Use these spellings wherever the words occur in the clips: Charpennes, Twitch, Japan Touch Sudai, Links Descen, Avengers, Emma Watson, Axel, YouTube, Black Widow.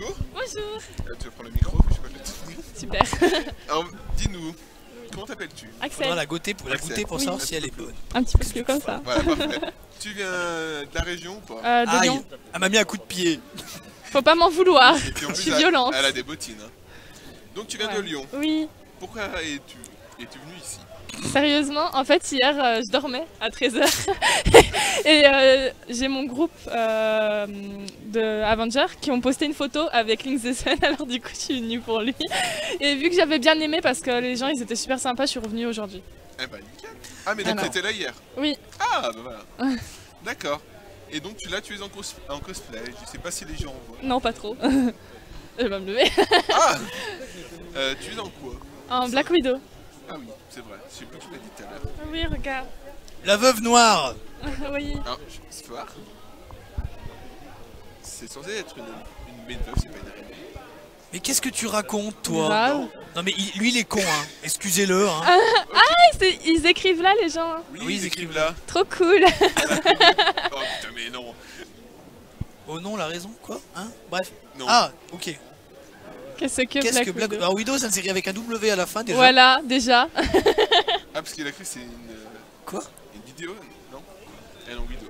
Bonjour. Bonjour. Tu veux prendre le micro? Je sais pas, super. Alors, dis-nous, comment t'appelles-tu? Axel. On va la goûter pour, savoir si elle est bonne. Un petit peu plus comme ça. Voilà, parfait. Tu viens de la région ou pas? De Lyon. Elle m'a mis un coup de pied. Faut pas m'en vouloir. Je suis violente. Elle a des bottines. Donc tu viens de Lyon? Oui. Pourquoi es-tu venue ici? Sérieusement, en fait hier je dormais à 13h et j'ai mon groupe de Avengers qui ont posté une photo avec Links Descen, alors du coup je suis venue pour lui. Et vu que j'avais bien aimé parce que les gens ils étaient super sympas, je suis revenue aujourd'hui. Eh bah nickel. Ah mais donc t'étais là hier? Oui. Ah bah voilà. D'accord. Et donc là tu es en cosplay, je sais pas si les gens en voient. Non pas trop. Je vais me lever. Ah tu es en quoi? En Black Widow. Ah oui, c'est vrai, je sais plus qui m'a dit tout à l'heure. Oui, regarde. La veuve noire. Oui. Ah, c'est noir. C'est censé être une belle veuve, c'est pas une araignée. Mais qu'est-ce que tu racontes, toi? Non mais lui, il est con, hein. Excusez-le, hein. Okay. Ah, ils écrivent là, les gens. Hein. Oui, ils écrivent là. Trop cool. Oh putain, mais non. Oh non, la raison, quoi? Hein? Bref. Non. Ah, ok. Qu'est-ce que Black Widow? Alors Widow ça s'écrit avec un W à la fin déjà. Voilà, déjà. Ah parce qu'il a cru c'est une... Quoi? Une vidéo? Non? Elle en Widow.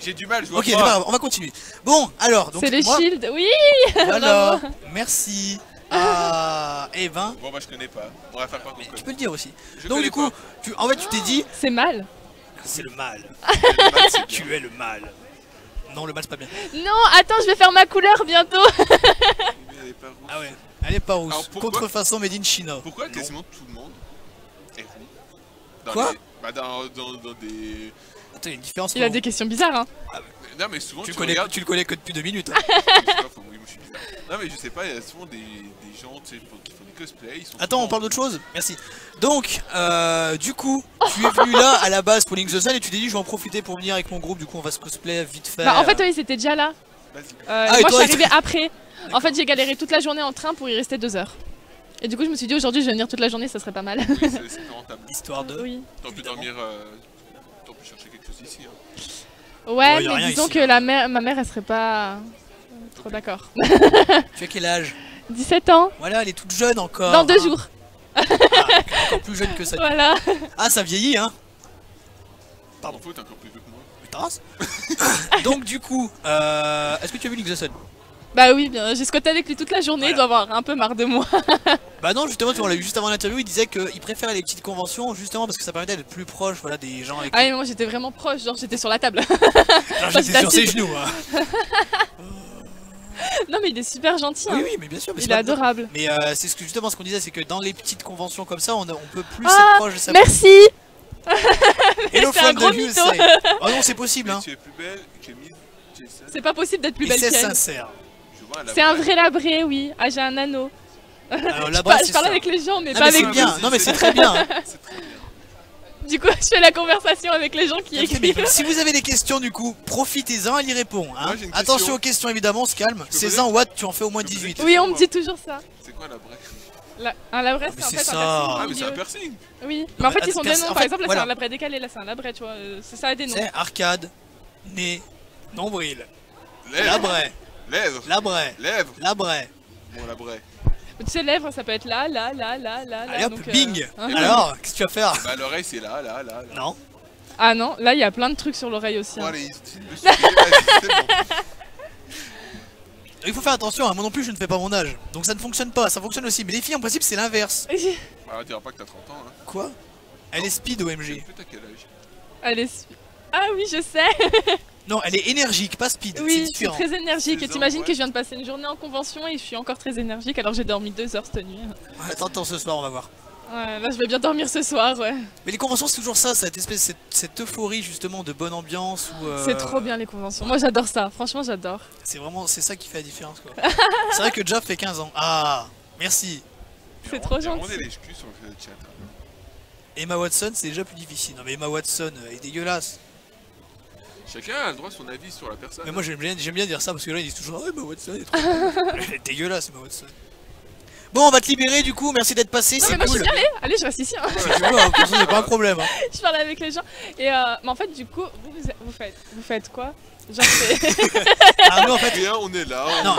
J'ai du mal, je vois pas. Ok, on va continuer. Bon, alors... C'est les shields, oui. Voilà, merci. Ah, et ben... Bon bah je connais pas, on va faire par contre. Tu peux le dire aussi. Donc du coup, en fait tu t'es dit... C'est mal. C'est le mal. Tu es le mal. Non, le mal c'est pas bien. Non, attends, je vais faire ma couleur bientôt. Ah ouais, elle est pas rousse. Contrefaçon made in China. Pourquoi quasiment tout le monde est roux? Quoi? Bah dans des... Attends, il y a une différence. Il a des questions bizarres hein. Non mais souvent tu le connais que depuis 2 minutes. Non mais je sais pas, il y a souvent des gens qui font des cosplays. Attends, on parle d'autre chose? Merci. Donc, du coup, tu es venu là à la base pour Links Descen et tu t'es dit je vais en profiter pour venir avec mon groupe, du coup on va se cosplayer vite fait. Bah en fait oui, c'était déjà là. Moi je suis arrivée après. En fait j'ai galéré toute la journée en train pour y rester 2 heures. Et du coup je me suis dit aujourd'hui je vais venir toute la journée, ça serait pas mal. Oui, c'est rentable. Histoire de... Oui. T'aurais pu dormir, t'aurais pu chercher quelque chose ici. Hein. Ouais, mais disons ici, que la mère, ma mère elle serait pas trop d'accord. Tu as quel âge? 17 ans. Voilà, elle est toute jeune encore. Dans 2 jours. Ah, encore plus jeune que ça. Voilà. Ah ça vieillit hein. Pardon. Faut t'es encore plus vieux que moi. Donc du coup, est-ce que tu as vu Links Descen? Bah oui, j'ai squatté avec lui toute la journée, il doit avoir un peu marre de moi. Bah non, justement, on l'a vu juste avant l'interview, il disait qu'il préférait les petites conventions, justement parce que ça permettait d'être plus proche des gens avec... Ah mais moi j'étais vraiment proche, genre j'étais sur la table. Genre j'étais sur ses genoux hein. Non mais il est super gentil. Oui, hein. Oui, mais bien sûr. Mais il est adorable. Mais c'est justement ce qu'on disait, c'est que dans les petites conventions comme ça, on peut plus être proche de sa... Merci. Hello from the USA. Oh non, c'est possible hein. C'est pas possible d'être plus belle qu'elle. C'est sincère. C'est un vrai labré, oui. Ah, j'ai un anneau. Alors, je parle avec les gens, mais pas avec vous. Non, mais c'est très bien. Du coup, je fais la conversation avec les gens qui écrivent. Si vous avez des questions, du coup, profitez-en, elle y répond. Hein. Attention aux questions, évidemment, on se calme. C'est 100 watts, tu en fais au moins 18. Oui, on me dit toujours ça. C'est quoi un labré? Un labré, c'est en fait un piercing. Ah, mais c'est un piercing. Oui, mais en fait, ils ont des noms. Par exemple, là, c'est un labré décalé, là, c'est un labré, tu vois. Ça a des noms. C'est arcade, nez, nombril, labré. Lèvres. Labré. Lèvres. Labré. Bon, labré. Tu sais, lèvres, ça peut être là, là, là, là, là. Allez hop, donc, bing. Alors, qu'est-ce que tu vas faire? Bah, l'oreille, c'est là, là, là, là. Non. Ah non, là, il y a plein de trucs sur l'oreille aussi. Bon, hein. Allez, c'est bon. Il faut faire attention, hein. Moi non plus, je ne fais pas mon âge. Donc, ça ne fonctionne pas, ça fonctionne aussi. Mais les filles, en principe, c'est l'inverse. Bah, on dira pas que t'as 30 ans, hein. Quoi? Elle est speed, OMG. T'as quel âge? Elle est speed. Ah oui, je sais. Non, elle est énergique, pas speed. Oui, c'est très énergique. Et t'imagines que je viens de passer une journée en convention et je suis encore très énergique alors j'ai dormi 2 heures cette nuit. Ouais, attends, ce soir on va voir. Ouais, là je vais bien dormir ce soir, ouais. Mais les conventions c'est toujours ça, cette espèce, cette euphorie justement de bonne ambiance. C'est trop bien les conventions. Moi j'adore ça, franchement j'adore. C'est vraiment, c'est ça qui fait la différence quoi. C'est vrai que Jaff fait 15 ans. Ah, merci. C'est trop gentil. Emma Watson c'est déjà plus difficile. Non mais Emma Watson est dégueulasse. Chacun a le droit à son avis sur la personne. Mais moi j'aime bien dire ça parce que là ils disent toujours oh, Emma Watson est trop... Elle est dégueulasse Emma Watson. Bon, on va te libérer du coup, merci d'être passé, c'est cool. Moi je suis bien allée, allez, je reste ici. Hein. Ouais, personne, c'est pas un problème. Hein. Je parlais avec les gens, et mais en fait, du coup, vous faites quoi? Genre, ah, nous, en fait, rien, on est là. Non,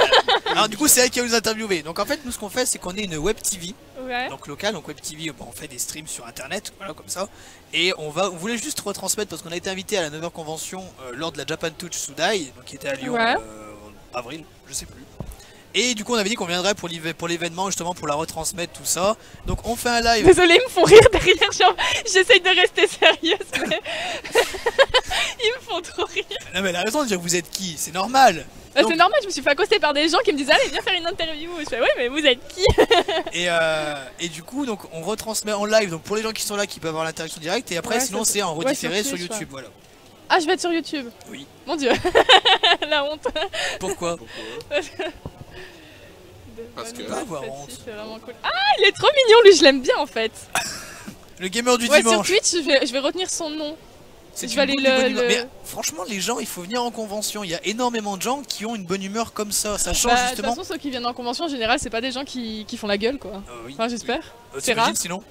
alors, du coup, c'est elle qui va nous interviewer. Donc, en fait, nous, ce qu'on fait, c'est qu'on est une web TV. Ouais. Donc, locale. Donc, web TV, bon, on fait des streams sur internet, voilà, comme ça. Et on voulait juste retransmettre parce qu'on a été invité à la 9h convention lors de la Japan Touch Sudai, donc qui était à Lyon, ouais. En avril, je sais plus. Et du coup on avait dit qu'on viendrait pour l'événement justement pour la retransmettre tout ça. Donc on fait un live. Désolé, ils me font rire derrière, genre j'essaye de rester sérieuse mais ils me font trop rire. Non mais elle a raison de dire vous êtes qui, c'est normal. C'est normal, je me suis fait accoster par des gens qui me disaient allez viens faire une interview. Je fais ouais mais vous êtes qui? Et du coup donc on retransmet en live donc pour les gens qui sont là qui peuvent avoir l'interaction directe et après ouais, sinon c'est en redifféré ouais, sur YouTube voilà. Ah je vais être sur YouTube? Oui. Mon dieu. La honte. Pourquoi Parce que c'est vraiment cool. Ah, il est trop mignon, lui, je l'aime bien en fait. Le gamer du dimanche. Sur Twitch, je vais retenir son nom. C'est une bonne humeur. Mais franchement, les gens, il faut venir en convention. Il y a énormément de gens qui ont une bonne humeur comme ça. Ça change justement. De toute façon, ceux qui viennent en convention, en général, c'est pas des gens qui font la gueule, quoi. Oui, enfin, j'espère. Oui. C'est rare. Sinon.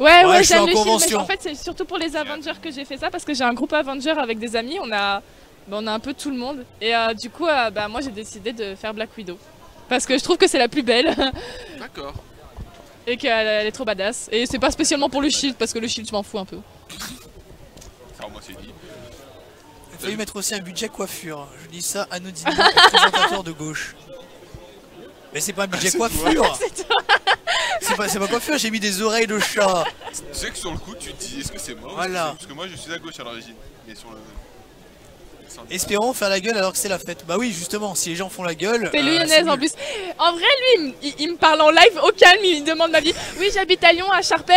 Ouais, j'aime les films. Mais en fait, c'est surtout pour les Avengers que j'ai fait ça parce que j'ai un groupe Avengers avec des amis. On a un peu tout le monde. Et du coup, moi, j'ai décidé de faire Black Widow. Parce que je trouve que c'est la plus belle. D'accord. Et qu'elle est trop badass. Et c'est pas spécialement pour le shield, parce que le shield je m'en fous un peu. Alors moi c'est dit. Il fallait mettre aussi un budget coiffure. Je dis ça à nos présentateur de gauche. Mais c'est pas un budget coiffure. C'est pas coiffure, j'ai mis des oreilles de chat. Tu sais que sur le coup tu te dis est-ce que c'est mort? Voilà. Parce que moi je suis à gauche à l'origine. Mais sur le... Espérons faire la gueule alors que c'est la fête. Bah oui justement, si les gens font la gueule... C'est lyonnaise en plus. En vrai lui, il me parle en live au calme, il me demande ma vie. Oui j'habite à Lyon, à Charpennes.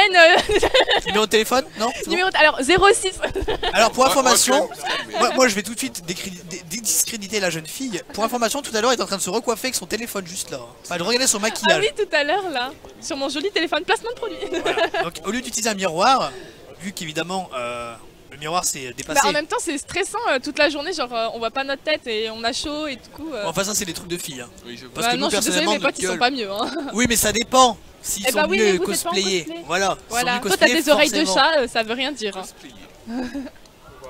Numéro de téléphone? Non numéro de... Alors 06. Alors pour information, moi je vais tout de suite discréditer la jeune fille. Pour information, tout à l'heure elle est en train de se recoiffer avec son téléphone juste là. Enfin de regarder son maquillage. Ah oui tout à l'heure là, sur mon joli téléphone, placement de produit. Voilà. Donc au lieu d'utiliser un miroir, vu qu'évidemment... Le miroir c'est dépassé. Bah, en même temps c'est stressant toute la journée, genre on voit pas notre tête et on a chaud et du coup... Enfin ça c'est des trucs de filles hein. Oui, parce que non, nous, je suis désolée, mes potes ils sont pas mieux hein. Oui mais ça dépend. S'ils sont mieux cosplayés. Voilà. Toi t'as des oreilles de chat, ça veut rien dire.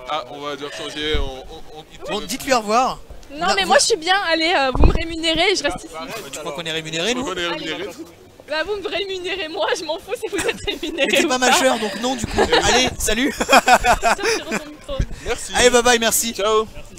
Ah on va devoir changer, Bon dites-lui au revoir. Non mais moi je suis bien, allez vous me rémunérez et je reste ici. Tu crois qu'on est rémunérés nous? Bah vous me rémunérez moi, je m'en fous si vous êtes rémunéré. Mais t'es pas majeur donc non du coup. Allez, salut. Merci. Allez bye bye, merci. Ciao. Merci.